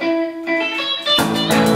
go.